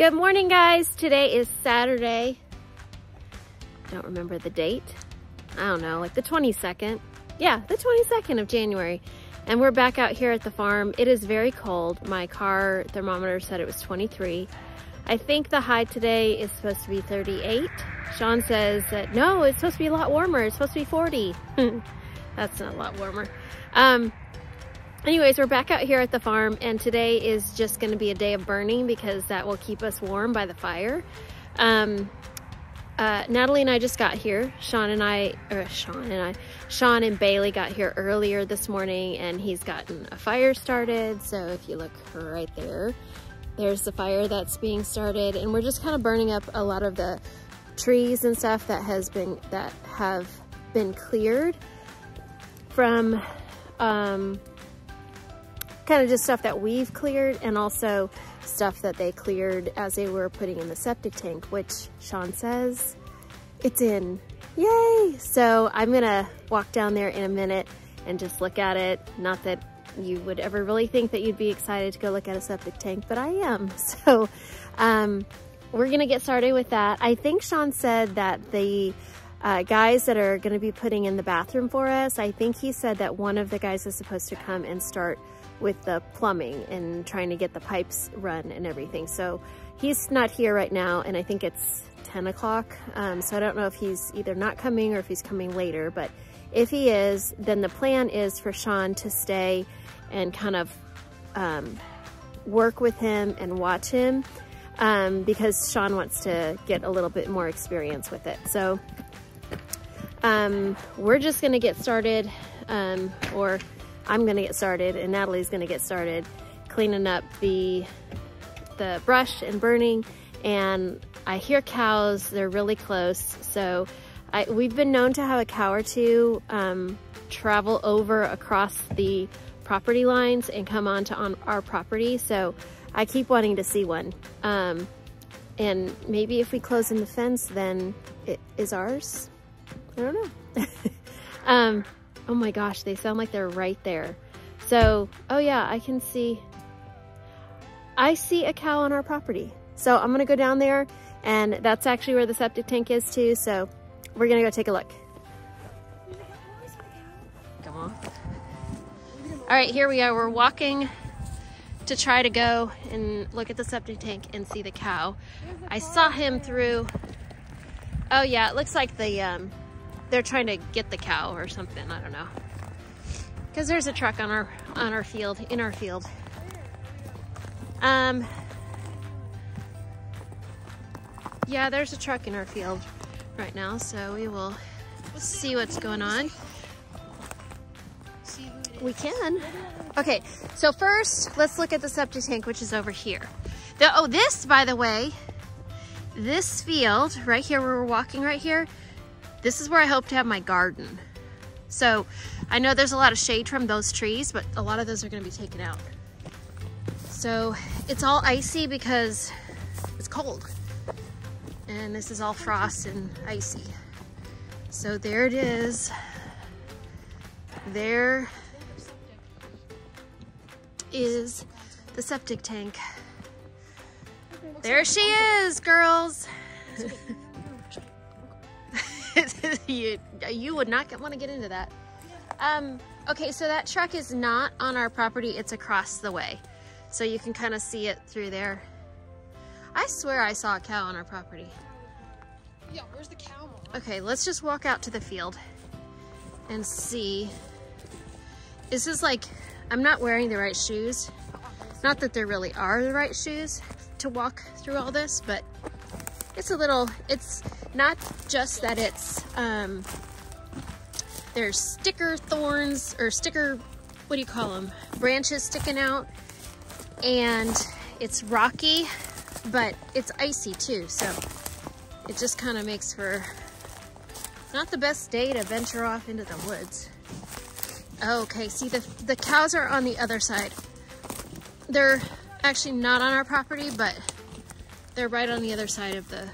Good morning, guys. Today is Saturday. Don't remember the date. I don't know, like the 22nd. Yeah, the 22nd of January. And we're back out here at the farm. It is very cold. My car thermometer said it was 23. I think the high today is supposed to be 38. Shawn says that, no, it's supposed to be a lot warmer. It's supposed to be 40. That's not a lot warmer. Anyways, we're back out here at the farm, and today is just going to be a day of burning because that will keep us warm by the fire. Natalie and I just got here. Shawn and Bailey got here earlier this morning, and he's gotten a fire started. So if you look right there, there's the fire that's being started, and we're just kind of burning up a lot of the trees and stuff that have been cleared from, kind of just stuff that we've cleared, and also stuff that they cleared as they were putting in the septic tank, which Shawn says it's in. Yay! So I'm gonna walk down there in a minute and just look at it. Not that you would ever really think that you'd be excited to go look at a septic tank, but I am. So we're gonna get started with that. I think Shawn said that the guys that are gonna be putting in the bathroom for us, I think he said that one of the guys is supposed to come and start with the plumbing and trying to get the pipes run and everything. So he's not here right now, and I think it's 10 o'clock. So I don't know if he's either not coming or if he's coming later, but if he is, then the plan is for Shawn to stay and kind of work with him and watch him because Shawn wants to get a little bit more experience with it. So we're just gonna get started, or I'm gonna get started, and Natalie's gonna get started cleaning up the brush and burning. And I hear cows, they're really close. So we've been known to have a cow or two travel over across the property lines and come on our property. So I keep wanting to see one. And maybe if we close in the fence, then it is ours. I don't know. Oh my gosh, they sound like they're right there. So, oh yeah, I see a cow on our property. So I'm gonna go down there, and that's actually where the septic tank is too. So we're gonna go take a look. Come on. All right, here we are. We're walking to try to go and look at the septic tank and see the cow. I saw him through, oh yeah, it looks like the, they're trying to get the cow or something. I don't know. Cause there's a truck on our field, in our field. Yeah, there's a truck in our field right now. So we will see what's going on. We can. Okay. So first let's look at the septic tank, which is over here. Oh, this, by the way, this field right here where we're walking right here, this is where I hope to have my garden. So I know there's a lot of shade from those trees, but a lot of those are gonna be taken out. So it's all icy because it's cold. And this is all frost and icy. So there it is. There is the septic tank. There she is, girls. You would not want to get into that. Okay, so that truck is not on our property. It's across the way. So you can kind of see it through there. I swear I saw a cow on our property. Yeah, where's the cow? Okay, let's just walk out to the field and see. This is like, I'm not wearing the right shoes. Not that there really are the right shoes to walk through all this, but it's a little, it's not just that it's, there's sticker thorns or sticker, what do you call them? Branches sticking out, and it's rocky, but it's icy too. So it just kind of makes for not the best day to venture off into the woods. Okay. See the cows are on the other side. They're actually not on our property, but they're right on the other side of the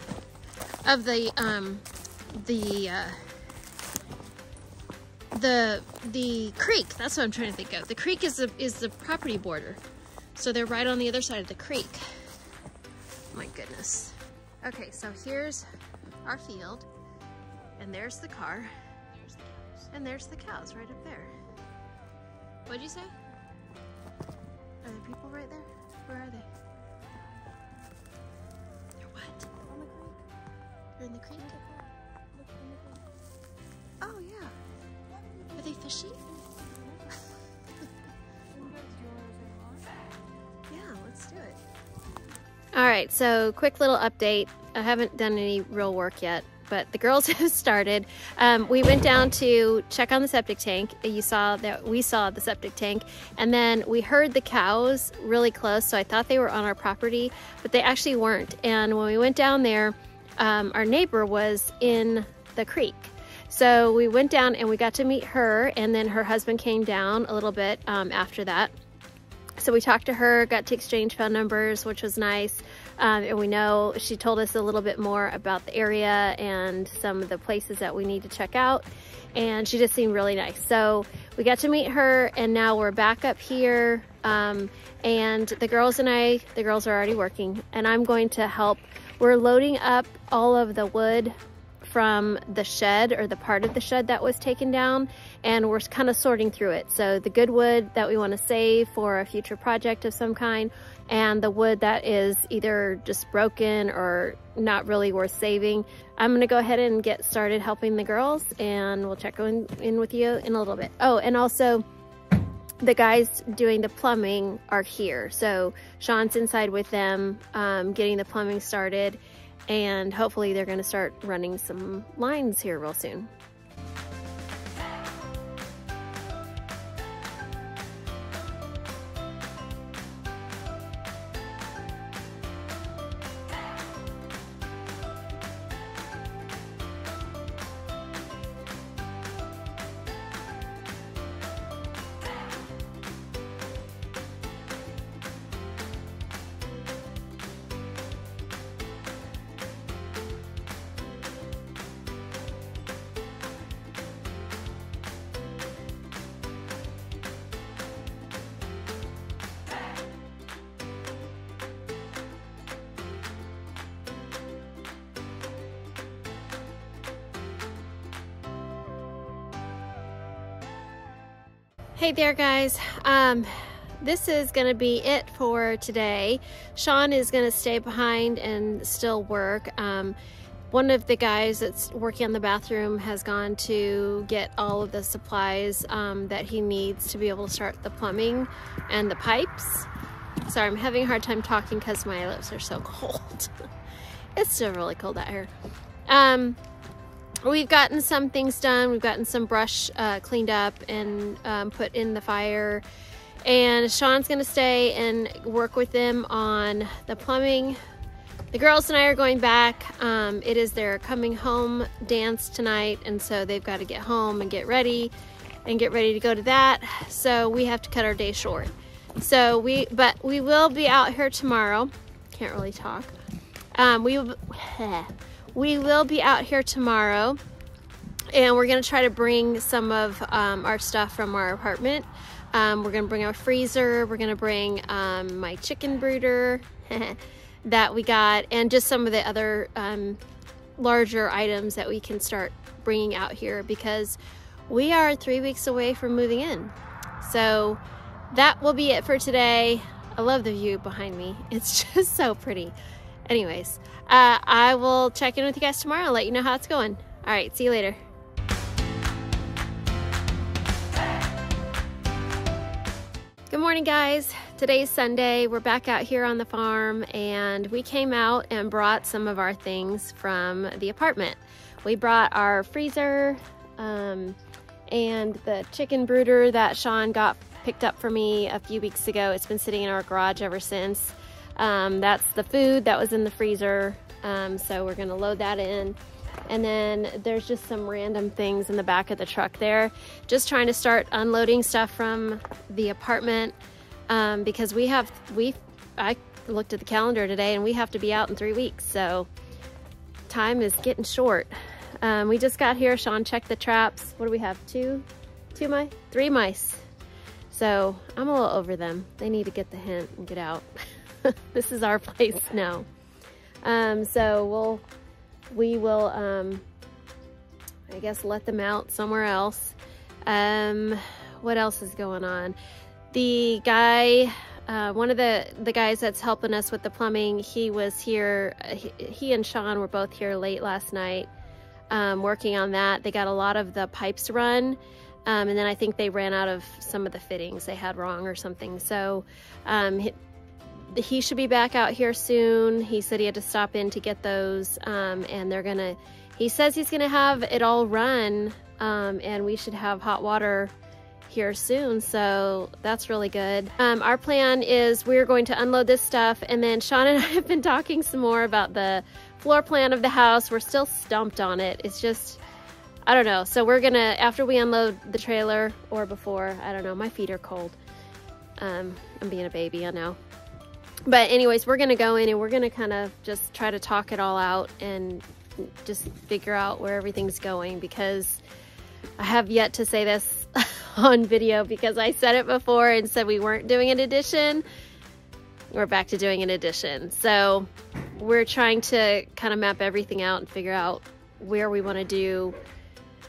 creek. That's what I'm trying to think of. The creek is the property border. So they're right on the other side of the creek. my goodness. Okay, so here's our field, and there's the car, and there's the cows right up there. What'd you say? Are there people right there? Where are they? They're what? On the creek. They're in the creek? Oh, yeah. Are they fishing? Yeah, let's do it. All right, so quick little update. I haven't done any real work yet, but the girls have started. We went down to check on the septic tank. We saw the septic tank, and then we heard the cows really close, so I thought they were on our property, but they actually weren't. And when we went down there, our neighbor was in the creek. So we went down and we got to meet her, and then her husband came down a little bit after that. So we talked to her, got to exchange phone numbers, which was nice. And we know she told us a little bit more about the area and some of the places that we need to check out. And she just seemed really nice. So we got to meet her, and now we're back up here. And the girls are already working, and I'm going to help. We're loading up all of the wood from the shed, or the part of the shed that was taken down, and we're kind of sorting through it. So the good wood that we want to save for a future project of some kind, and the wood that is either just broken or not really worth saving. I'm gonna go ahead and get started helping the girls, and we'll check in with you in a little bit. Oh, and also the guys doing the plumbing are here. So Shawn's inside with them, getting the plumbing started, and hopefully they're gonna start running some lines here real soon. Hey there guys, this is gonna be it for today. Shawn is gonna stay behind and still work. One of the guys that's working on the bathroom has gone to get all of the supplies that he needs to be able to start the plumbing and the pipes. Sorry, I'm having a hard time talking because my lips are so cold. It's still really cold out here. We've gotten some things done. We've gotten some brush cleaned up and put in the fire. And Shawn's gonna stay and work with them on the plumbing. The girls and I are going back. It is their coming home dance tonight, and so they've got to get home and get ready to go to that. So we have to cut our day short. So we will be out here tomorrow. Can't really talk. We will be out here tomorrow, and we're gonna try to bring some of our stuff from our apartment. We're gonna bring our freezer, we're gonna bring my chicken brooder that we got, and just some of the other larger items that we can start bringing out here, because we are 3 weeks away from moving in. So that will be it for today. I love the view behind me. It's just so pretty. Anyways, I will check in with you guys tomorrow and let you know how it's going. All right, see you later. Good morning, guys. Today's Sunday. We're back out here on the farm, and we came out and brought some of our things from the apartment. We brought our freezer and the chicken brooder that Shawn picked up for me a few weeks ago. It's been sitting in our garage ever since. That's the food that was in the freezer, so we're gonna load that in. And then there's just some random things in the back of the truck there. Just trying to start unloading stuff from the apartment, because I looked at the calendar today, and we have to be out in 3 weeks, so time is getting short. We just got here. Shawn checked the traps. What do we have? Three mice. So I'm a little over them. They need to get the hint and get out. This is our place now. So we will I guess let them out somewhere else. What else is going on? The guy, one of the guys that's helping us with the plumbing, he was here. He and Shawn were both here late last night, working on that. They got a lot of the pipes run. And then I think they ran out of some of the fittings they had wrong or something. So he should be back out here soon. He said he had to stop in to get those. And they're gonna, he says he's gonna have it all run. And we should have hot water here soon, so that's really good. Our plan is we're going to unload this stuff, and then Shawn and I have been talking some more about the floor plan of the house. We're still stumped on it. It's just, I don't know. So we're gonna, after we unload the trailer, or before, I don't know, my feet are cold. I'm being a baby, I know. But anyways, we're gonna go in and we're gonna kind of just try to talk it all out and just figure out where everything's going, because I have yet to say this on video, because I said it before and said we weren't doing an addition. We're back to doing an addition. So we're trying to kind of map everything out and figure out where we want to do,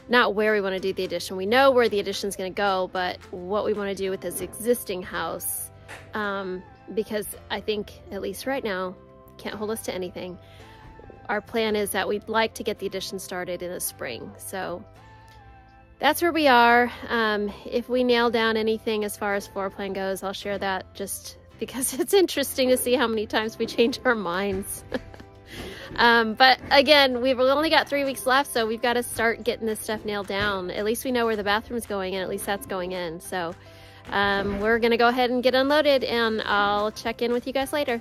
not where we want to do the addition. We know where the addition's going to go, but what we want to do with this existing house, because I think, at least right now, can't hold us to anything. Our plan is that we'd like to get the addition started in the spring. So that's where we are. If we nail down anything as far as floor plan goes, I'll share that, just because it's interesting to see how many times we change our minds. But again, we've only got 3 weeks left, so we've got to start getting this stuff nailed down. At least we know where the bathroom's going, and at least that's going in. So we're gonna go ahead and get unloaded, and I'll check in with you guys later.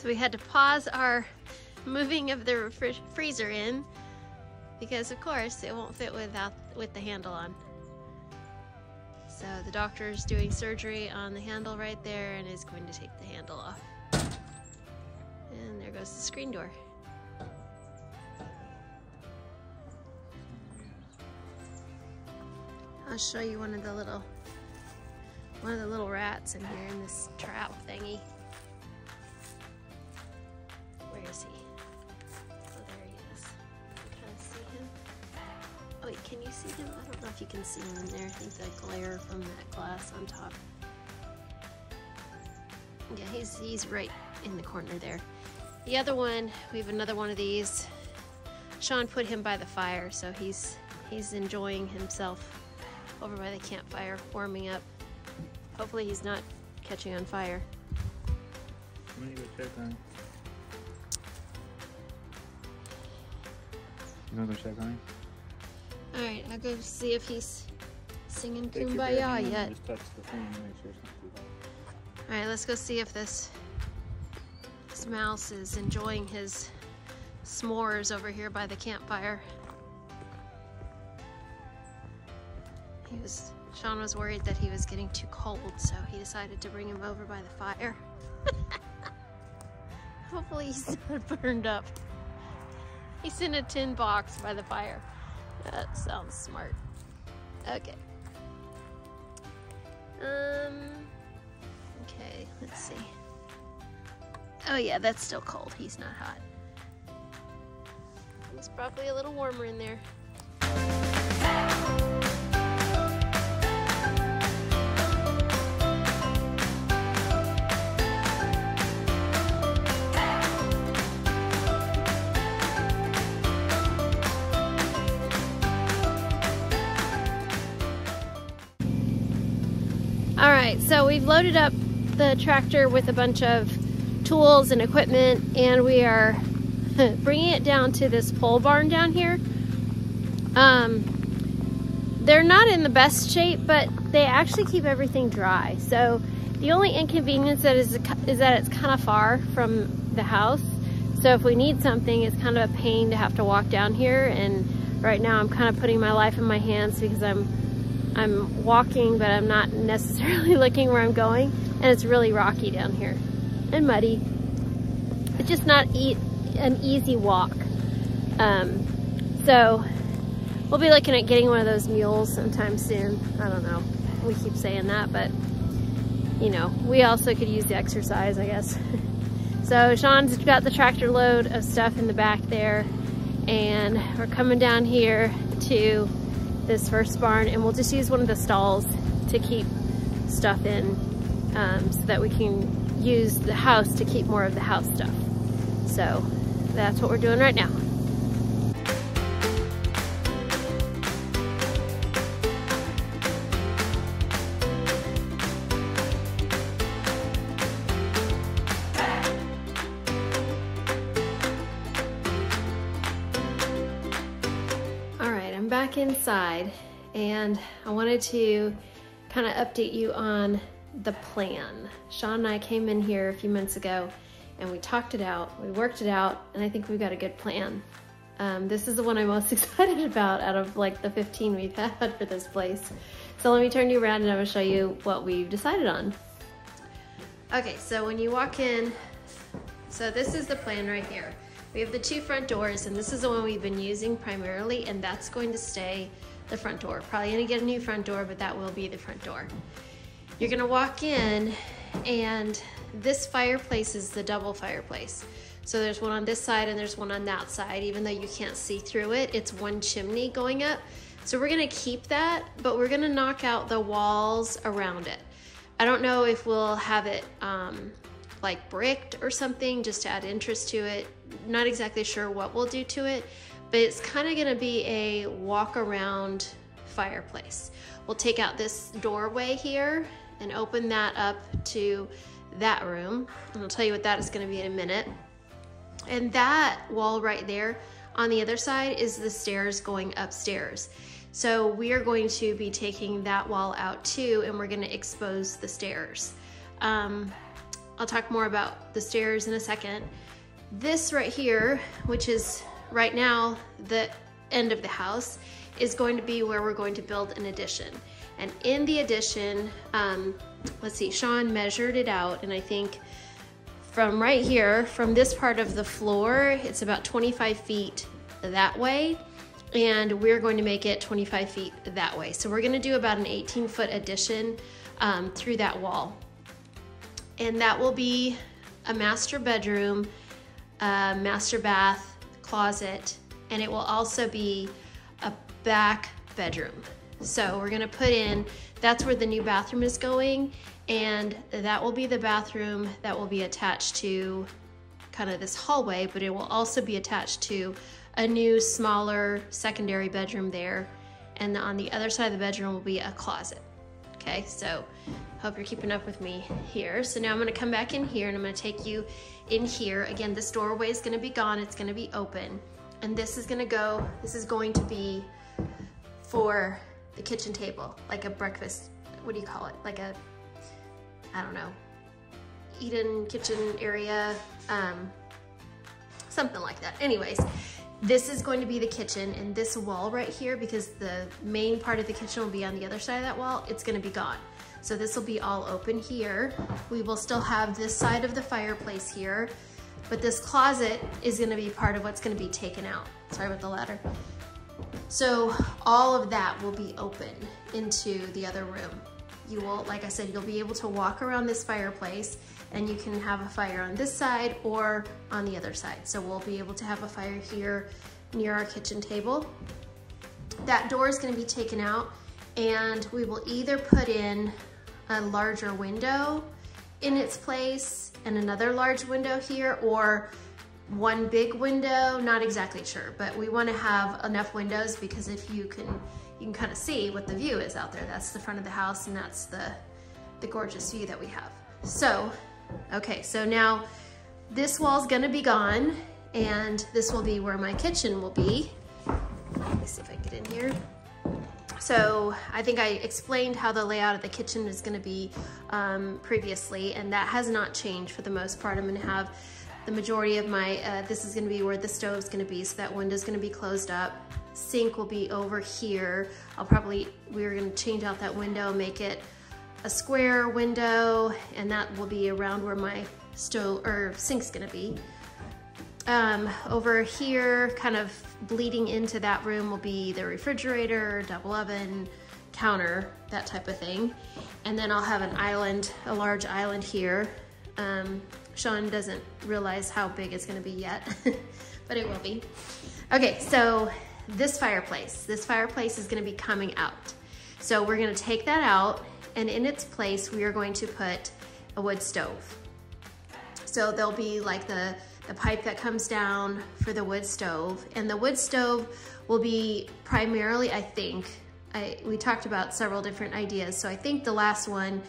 So we had to pause our moving of the freezer in, because of course it won't fit with the handle on. So the doctor's doing surgery on the handle right there and is going to take the handle off. And there goes the screen door. I'll show you one of the little rats in here in this trap thingy. See. Oh, there he is. You can kind of see him. Oh wait, can you see him? I don't know if you can see him in there. I think the glare from that glass on top. Yeah, he's right in the corner there. The other one, we have another one of these. Shawn put him by the fire, so he's enjoying himself over by the campfire, warming up. Hopefully he's not catching on fire. I'm gonna go check on him. You wanna go check on him? Alright, I'll go see if he's singing Kumbaya yet. Alright, let's go see if this mouse is enjoying his s'mores over here by the campfire. Shawn was worried that he was getting too cold, so he decided to bring him over by the fire. Hopefully he's not burned up. He's in a tin box by the fire. That sounds smart. Okay. Okay, let's see. Oh yeah, that's still cold. He's not hot. It's probably a little warmer in there. Alright, so we've loaded up the tractor with a bunch of tools and equipment, and we are bringing it down to this pole barn down here. They're not in the best shape, but they actually keep everything dry. So the only inconvenience that is that it's kind of far from the house. So if we need something, it's kind of a pain to have to walk down here. And right now I'm kind of putting my life in my hands because I'm walking, but I'm not necessarily looking where I'm going. And it's really rocky down here and muddy. It's just not an easy walk. So we'll be looking at getting one of those mules sometime soon. I don't know. We keep saying that, but you know, we also could use the exercise, I guess. So Shawn's got the tractor load of stuff in the back there, and we're coming down here to this first barn, and we'll just use one of the stalls to keep stuff in, so that we can use the house to keep more of the house stuff. So that's what we're doing right now. Back inside, and I wanted to kind of update you on the plan. Shawn and I came in here a few months ago and we talked it out, we worked it out, and I think we've got a good plan. This is the one I'm most excited about out of like the 15 we've had for this place. So let me turn you around and I'm gonna show you what we've decided on. Okay, so when you walk in, so this is the plan right here. We have the two front doors, and this is the one we've been using primarily, and that's going to stay the front door. Probably gonna get a new front door, but that will be the front door. You're gonna walk in, and this fireplace is the double fireplace. So there's one on this side and there's one on that side. Even though you can't see through it, it's one chimney going up. So we're gonna keep that, but we're gonna knock out the walls around it. I don't know if we'll have it like bricked or something just to add interest to it. Not exactly sure what we'll do to it, but it's kind of going to be a walk around fireplace. We'll take out this doorway here and open that up to that room, and I'll tell you what that is going to be in a minute. And that wall right there on the other side is the stairs going upstairs. So we are going to be taking that wall out too, and we're going to expose the stairs. I'll talk more about the stairs in a second. This right here, which is right now the end of the house, is going to be where we're going to build an addition. And in the addition, let's see, Shawn measured it out, and I think from right here, from this part of the floor, it's about 25 feet that way, and we're going to make it 25 feet that way. So we're gonna do about an 18-foot addition through that wall. And that will be a master bedroom, a master bath, closet, and it will also be a back bedroom. So we're gonna put in, that's where the new bathroom is going, and that will be the bathroom that will be attached to kind of this hallway, but it will also be attached to a new smaller secondary bedroom there. And on the other side of the bedroom will be a closet. Okay, so hope you're keeping up with me here. So now I'm gonna come back in here and I'm gonna take you in here. Again, this doorway is gonna be gone, it's gonna be open. And this is going to be for the kitchen table, like a breakfast, what do you call it? Like a, I don't know, eat-in kitchen area, something like that. Anyways, this is going to be the kitchen, and this wall right here, because the main part of the kitchen will be on the other side of that wall, it's gonna be gone. So this will be all open here. We will still have this side of the fireplace here, but this closet is gonna be part of what's gonna be taken out. Sorry about the ladder. So all of that will be open into the other room. You will, like I said, you'll be able to walk around this fireplace, and you can have a fire on this side or on the other side. So we'll be able to have a fire here near our kitchen table. That door is gonna be taken out, and we will either put in a larger window in its place and another large window here, or one big window, not exactly sure, but we wanna have enough windows because if you can kind of see what the view is out there. That's the front of the house, and that's the gorgeous view that we have. So, okay, so now this wall's gonna be gone, and this will be where my kitchen will be. Let me see if I can get in here. So I think I explained how the layout of the kitchen is going to be previously, and that has not changed for the most part. I'm going to have the majority of my, this is going to be where the stove is going to be, so that window is going to be closed up. Sink will be over here. We're going to change out that window, make it a square window, and that will be around where my stove or sink's going to be. Over here, kind of bleeding into that room, will be the refrigerator, double oven, counter, that type of thing. And then I'll have an island, a large island here. Shawn doesn't realize how big it's going to be yet, but it will be. Okay, so this fireplace is going to be coming out. So we're going to take that out, and in its place, we are going to put a wood stove. So there'll be like the pipe that comes down for the wood stove. And the wood stove will be primarily, I think, we talked about several different ideas. So I think the last one,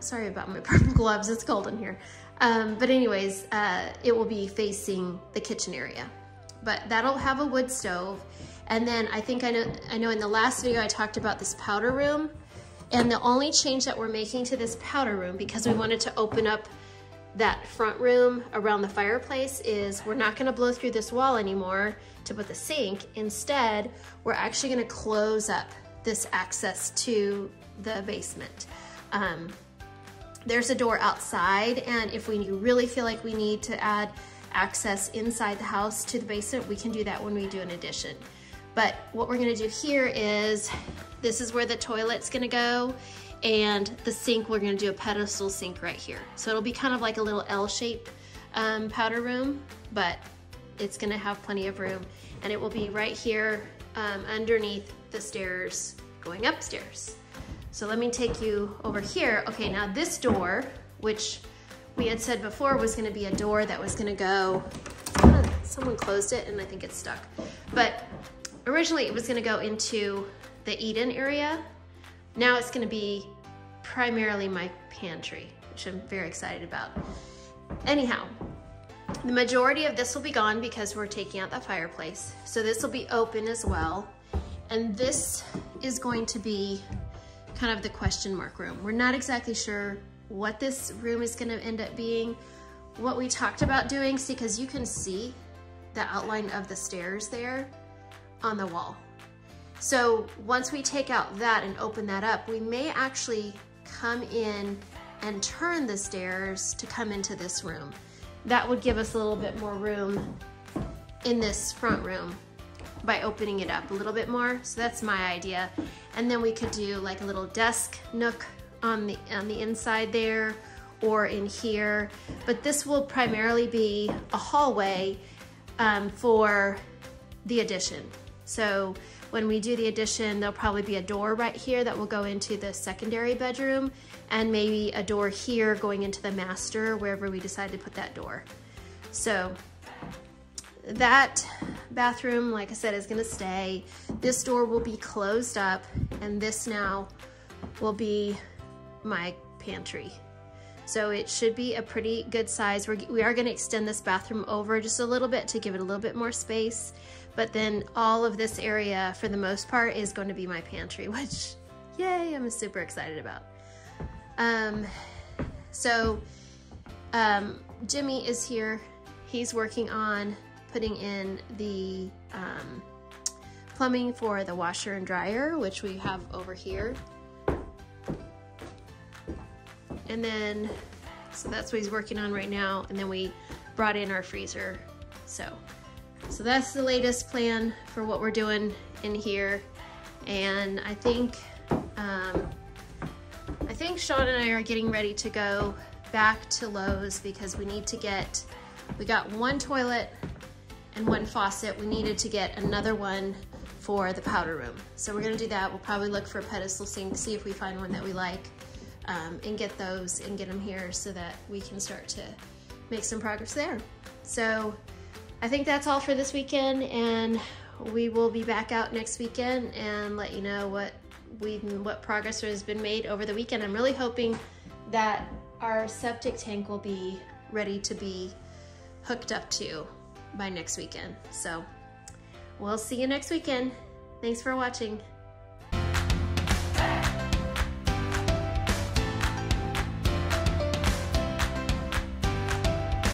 sorry about my purple gloves, it's cold in here. But anyways, it will be facing the kitchen area. But that'll have a wood stove. And then I know in the last video I talked about this powder room. And the only change that we're making to this powder room, because we wanted to open up that front room around the fireplace, is we're not gonna blow through this wall anymore to put the sink. Instead, we're actually gonna close up this access to the basement. There's a door outside, and if we really feel like we need to add access inside the house to the basement, we can do that when we do an addition. But what we're gonna do here is, this is where the toilet's gonna go, and the sink, we're gonna do a pedestal sink right here. So it'll be kind of like a little L-shaped powder room, but it's gonna have plenty of room, and it will be right here underneath the stairs going upstairs. So let me take you over here. Okay, now this door, which we had said before was gonna be a door that was gonna go, someone closed it and I think it's stuck. But originally it was gonna go into the eat-in area. Now it's gonna be primarily my pantry, which I'm very excited about. Anyhow, the majority of this will be gone because we're taking out the fireplace. So this will be open as well. And this is going to be kind of the question mark room. We're not exactly sure what this room is gonna end up being. What we talked about doing, see, because you can see the outline of the stairs there on the wall. So once we take out that and open that up, we may actually come in and turn the stairs to come into this room. That would give us a little bit more room in this front room by opening it up a little bit more. So that's my idea. And then we could do like a little desk nook on the inside there or in here. But this will primarily be a hallway for the addition. So when we do the addition, there'll probably be a door right here that will go into the secondary bedroom, and maybe a door here going into the master, wherever we decide to put that door. So that bathroom, like I said, is gonna stay. This door will be closed up, and this now will be my pantry. So it should be a pretty good size. We are gonna extend this bathroom over just a little bit to give it a little bit more space. But then all of this area, for the most part, is going to be my pantry, which, yay, I'm super excited about. Jimmy is here. He's working on putting in the plumbing for the washer and dryer, which we have over here. And then, so that's what he's working on right now. And then we brought in our freezer, So that's the latest plan for what we're doing in here. And I think Shawn and I are getting ready to go back to Lowe's because we got one toilet and one faucet. We needed to get another one for the powder room. So we're gonna do that. We'll probably look for a pedestal sink, see if we find one that we like, and get those and get them here so that we can start to make some progress there. So I think that's all for this weekend, and we will be back out next weekend and let you know what progress has been made over the weekend. I'm really hoping that our septic tank will be ready to be hooked up to by next weekend. So we'll see you next weekend. Thanks for watching.